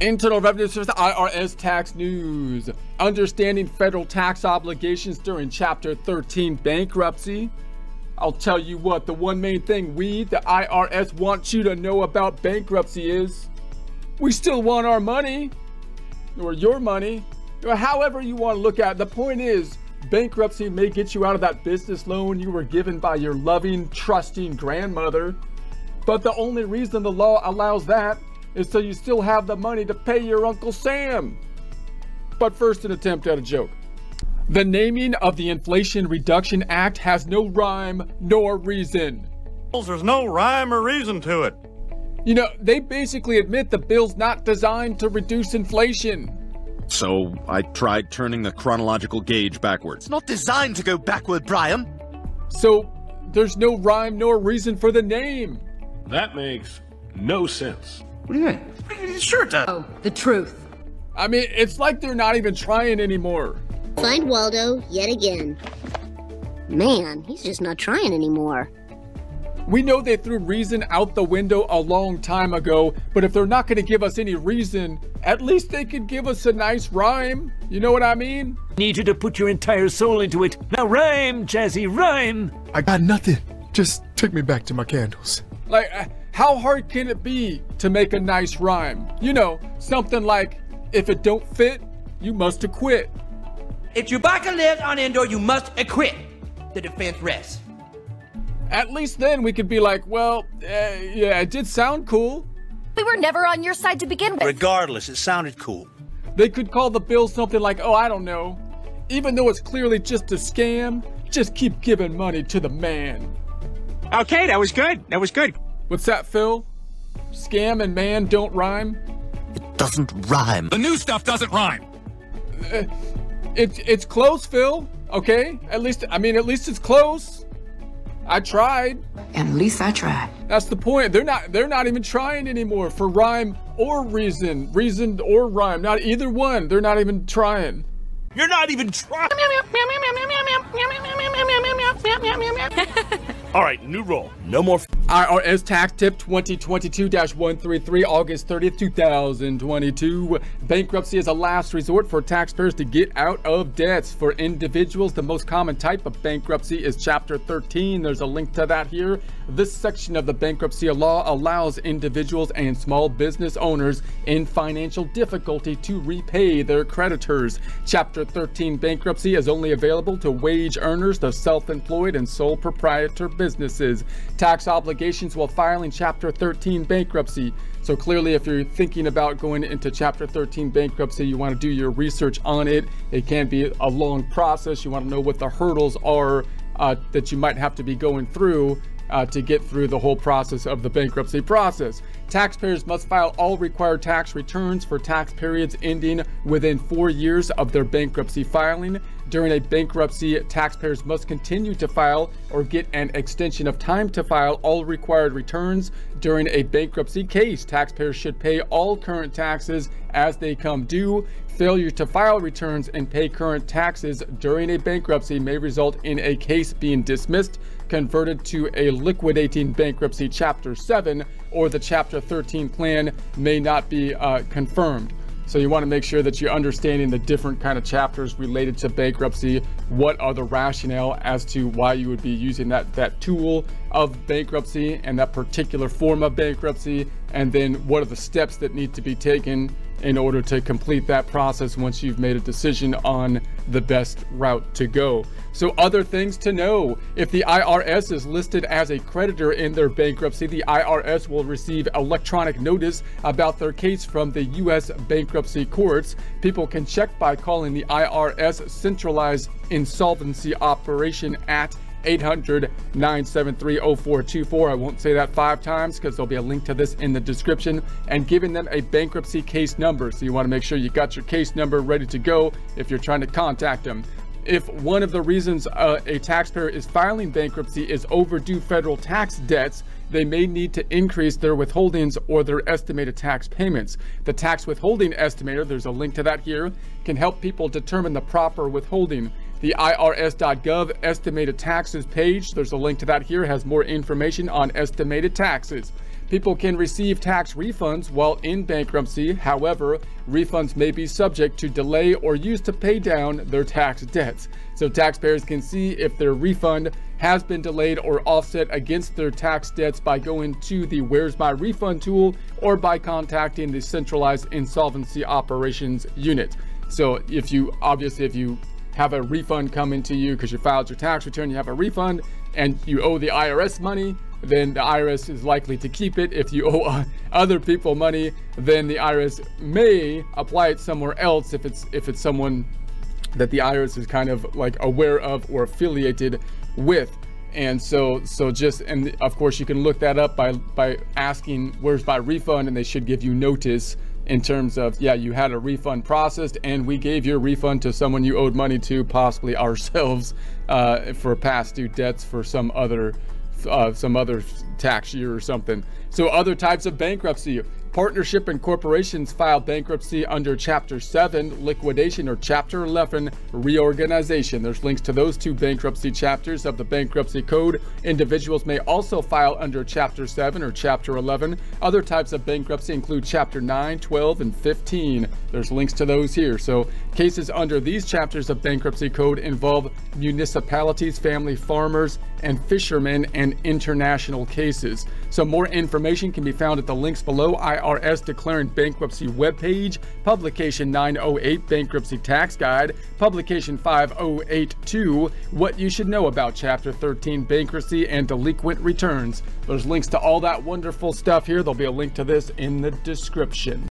Internal Revenue Service, IRS Tax News. Understanding federal tax obligations during Chapter 13 bankruptcy. I'll tell you what, the one main thing we, the IRS, want you to know about bankruptcy is we still want our money, or your money, or however you want to look at it. The point is, bankruptcy may get you out of that business loan you were given by your loving, trusting grandmother. But the only reason the law allows that is so you still have the money to pay your Uncle Sam. But first, an attempt at a joke. The naming of the Inflation Reduction Act has no rhyme nor reason. There's no rhyme or reason to it. You know, they basically admit the bill's not designed to reduce inflation. So I tried turning the chronological gauge backwards. It's not designed to go backward, Brian. So there's no rhyme nor reason for the name. That makes no sense. What do you mean? Sure it does. Oh, the truth. I mean, it's like they're not even trying anymore. Find Waldo yet again. Man, he's just not trying anymore. We know they threw reason out the window a long time ago, but if they're not going to give us any reason, at least they could give us a nice rhyme. You know what I mean? Need you to put your entire soul into it. Now rhyme, Jazzy, rhyme. I got nothing. Just take me back to my candles. Like, how hard can it be to make a nice rhyme? You know, something like, if it don't fit, you must acquit. If Chewbacca lives on Endor, you must acquit. The defense rests. At least then we could be like, well, yeah, it did sound cool. We were never on your side to begin with. Regardless, it sounded cool. They could call the bill something like, oh, I don't know. Even though it's clearly just a scam, just keep giving money to the man. Okay, that was good. That was good. What's that, Phil? Scam and man don't rhyme? It doesn't rhyme. The new stuff doesn't rhyme. It's close, Phil, okay? At least it's close. I tried. At least I tried. That's the point. They're not even trying anymore for rhyme or reason. Reason or rhyme. Not either one. They're not even trying. You're not even trying. All right, new rule. No more. IRS Tax Tip 2022-133, August 30th, 2022. Bankruptcy is a last resort for taxpayers to get out of debts. For individuals, the most common type of bankruptcy is Chapter 13. There's a link to that here. This section of the bankruptcy law allows individuals and small business owners in financial difficulty to repay their creditors. Chapter 13 bankruptcy is only available to wage earners, the self-employed, and sole proprietor businesses. Tax obligations while filing Chapter 13 bankruptcy. So clearly, if you're thinking about going into Chapter 13 bankruptcy, you want to do your research on it. It can be a long process. You want to know what the hurdles are that you might have to be going through to get through the whole process of the bankruptcy process. Taxpayers must file all required tax returns for tax periods ending within 4 years of their bankruptcy filing. During a bankruptcy, taxpayers must continue to file or get an extension of time to file all required returns. During a bankruptcy case, taxpayers should pay all current taxes as they come due. Failure to file returns and pay current taxes during a bankruptcy may result in a case being dismissed, converted to a liquidating bankruptcy Chapter 7, or the Chapter 13 plan may not be confirmed. So you want to make sure that you're understanding the different kind of chapters related to bankruptcy. What are the rationale as to why you would be using that tool of bankruptcy and that particular form of bankruptcy? And then what are the steps that need to be taken in order to complete that process once you've made a decision on the best route to go? So other things to know: if the IRS is listed as a creditor in their bankruptcy, the IRS will receive electronic notice about their case from the U.S. bankruptcy courts. People can check by calling the IRS Centralized Insolvency Operation at 800-973-0424. I won't say that 5 times because there'll be a link to this in the description, and giving them a bankruptcy case number. So you want to make sure you got your case number ready to go if you're trying to contact them. If one of the reasons a taxpayer is filing bankruptcy is overdue federal tax debts, they may need to increase their withholdings or their estimated tax payments. The Tax Withholding Estimator, there's a link to that here, can help people determine the proper withholding. The IRS.gov Estimated Taxes page, there's a link to that here, has more information on estimated taxes. People can receive tax refunds while in bankruptcy. However, refunds may be subject to delay or used to pay down their tax debts. So taxpayers can see if their refund has been delayed or offset against their tax debts by going to the Where's My Refund tool or by contacting the Centralized Insolvency Operations Unit. So if you have a refund coming to you because you filed your tax return, you have a refund and you owe the IRS money, then the IRS is likely to keep it. If you owe other people money, then the IRS may apply it somewhere else if it's someone that the IRS is kind of like aware of or affiliated with. And so of course you can look that up by asking Where's My Refund, and they should give you notice in terms of, yeah, you had a refund processed and we gave your refund to someone you owed money to, possibly ourselves, for past due debts for some other tax year or something. So other types of bankruptcy. Partnership and corporations file bankruptcy under Chapter 7, liquidation, or Chapter 11, reorganization. There's links to those two bankruptcy chapters of the Bankruptcy Code. Individuals may also file under Chapter 7 or Chapter 11. Other types of bankruptcy include Chapter 9, 12, and 15. There's links to those here. So cases under these chapters of Bankruptcy Code involve municipalities, family farmers, and fishermen, and international cases. So more information can be found at the links below. IRS Declaring Bankruptcy webpage, Publication 908 Bankruptcy Tax Guide, Publication 5082, What You Should Know About Chapter 13 Bankruptcy and Delinquent Returns. There's links to all that wonderful stuff here. There'll be a link to this in the description.